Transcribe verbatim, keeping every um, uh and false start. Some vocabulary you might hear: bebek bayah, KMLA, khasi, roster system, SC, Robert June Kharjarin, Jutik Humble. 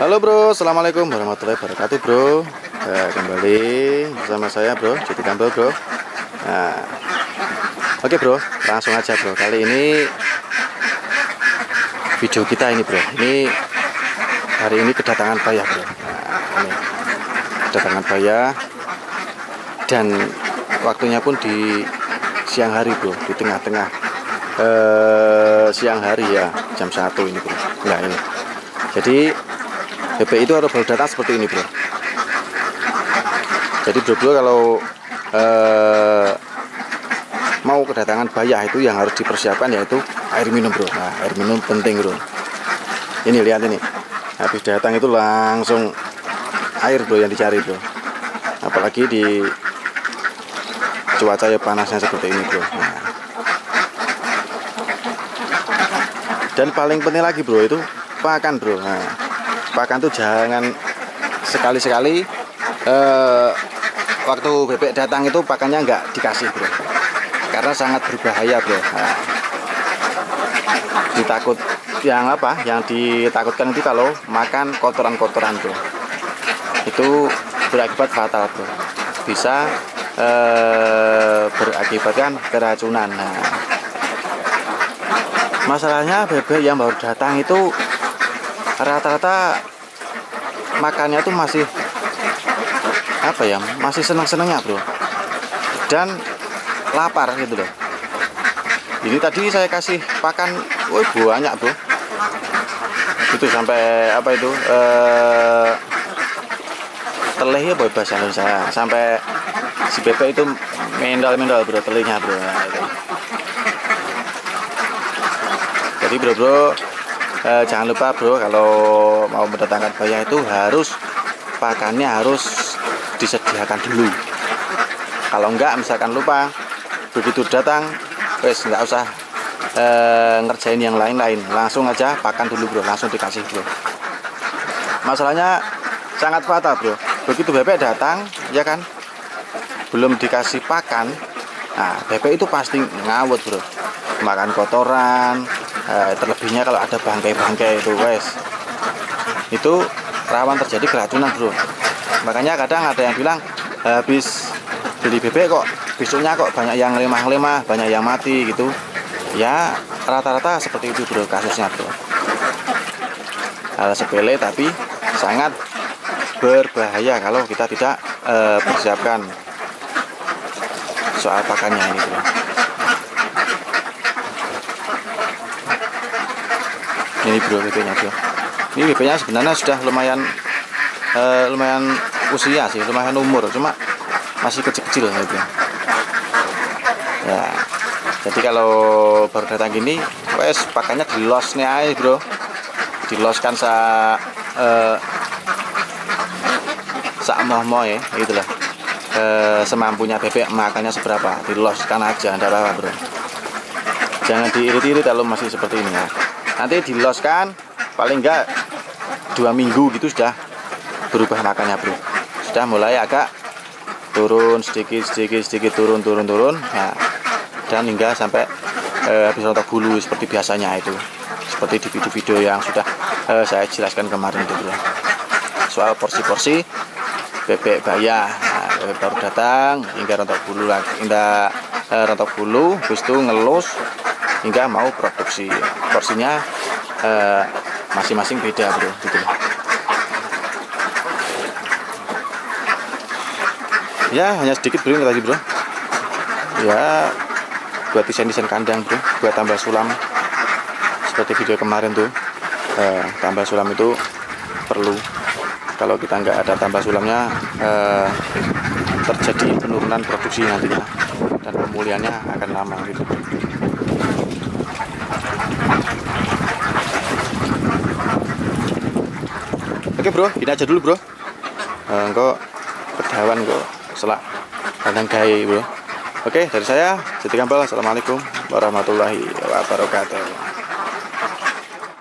Halo bro, assalamualaikum warahmatullahi wabarakatuh bro. Nah, kembali bersama saya bro, Jutik Humble bro. Nah, oke bro, langsung aja bro. Kali ini video kita ini bro, ini hari ini kedatangan payah bro. Nah, ini kedatangan payah dan waktunya pun di siang hari bro, di tengah-tengah eh, siang hari ya, jam satu ini bro. Nah ini, jadi B P itu harus baru datang seperti ini bro. Jadi bro-bro kalau eh, mau kedatangan bayah itu yang harus dipersiapkan yaitu air minum bro. Nah, air minum penting bro. Ini lihat ini, habis datang itu langsung air bro yang dicari bro. Apalagi di cuaca ya panasnya seperti ini bro. Nah. Dan paling penting lagi bro itu pakan bro. Nah, pakan tuh jangan sekali-sekali eh, waktu bebek datang itu pakannya nggak dikasih bro, karena sangat berbahaya bro. Nah, ditakut yang apa? Yang ditakutkan itu kalau makan kotoran-kotoran bro, itu berakibat fatal bro, bisa eh, berakibatkan keracunan. Nah, masalahnya bebek yang baru datang itu rata-rata makannya tuh masih apa ya, masih seneng-senengnya bro, dan lapar gitu loh. Ini tadi saya kasih pakan woi banyak bro, itu sampai apa itu eh, telehnya bebas jalur saya, sampai si bebek itu mendal-mendal bro telehnya bro. Jadi bro-bro Eh, jangan lupa bro, kalau mau mendatangkan bayah itu harus pakannya harus disediakan dulu. Kalau enggak, misalkan lupa, begitu datang wes nggak usah eh, ngerjain yang lain-lain, langsung aja pakan dulu bro, langsung dikasih bro. Masalahnya sangat fatal bro, begitu bebek datang ya kan, belum dikasih pakan, nah bebek itu pasti ngawet bro, makan kotoran. Eh, terlebihnya kalau ada bangkai-bangkai itu wes, itu rawan terjadi keracunan bro. Makanya kadang ada yang bilang habis beli bebek kok besoknya kok banyak yang lemah-lemah, banyak yang mati gitu ya, rata-rata seperti itu bro kasusnya bro. Hal sepele tapi sangat berbahaya kalau kita tidak eh, persiapkan soal pakannya ini bro. Ini bro B P-nya bro. Ini B P-nya sebenarnya sudah lumayan eh, lumayan usia sih, lumayan umur, cuma masih kecil-kecil ya bro. Ya, jadi kalau baru datang gini, wes pakannya di losnya aja bro, di loskan sa eh, sa moh-moh ya, itulah eh, semampunya bebek makannya seberapa, di loskan aja, tidak apa-apa bro. Jangan diirit-irit kalau masih seperti ini ya. Nanti diloskan paling enggak dua minggu gitu sudah berubah makannya bro, sudah mulai agak turun sedikit sedikit sedikit turun turun turun. Nah, dan hingga sampai eh, habis rontok bulu seperti biasanya itu, seperti di video-video yang sudah eh, saya jelaskan kemarin itu bro, soal porsi-porsi bebek bayah. Nah, bebek baru datang hingga rontok bulu lagi, hingga eh, rontok bulu, habis itu ngelus hingga mau produksi. Porsinya masing-masing eh, beda bro gitu. Ya hanya sedikit bro tadi bro ya, buat desain-desain kandang bro, buat tambal sulam seperti video kemarin tuh. eh, tambal sulam itu perlu, kalau kita nggak ada tambal sulamnya eh, terjadi penurunan produksi nantinya dan pemulihannya akan lama gitu. Oke bro, ini aja dulu bro. Eh, kok kedawan kok selak kandang gai bro. Oke, dari saya Jutik Humble, assalamualaikum warahmatullahi wabarakatuh.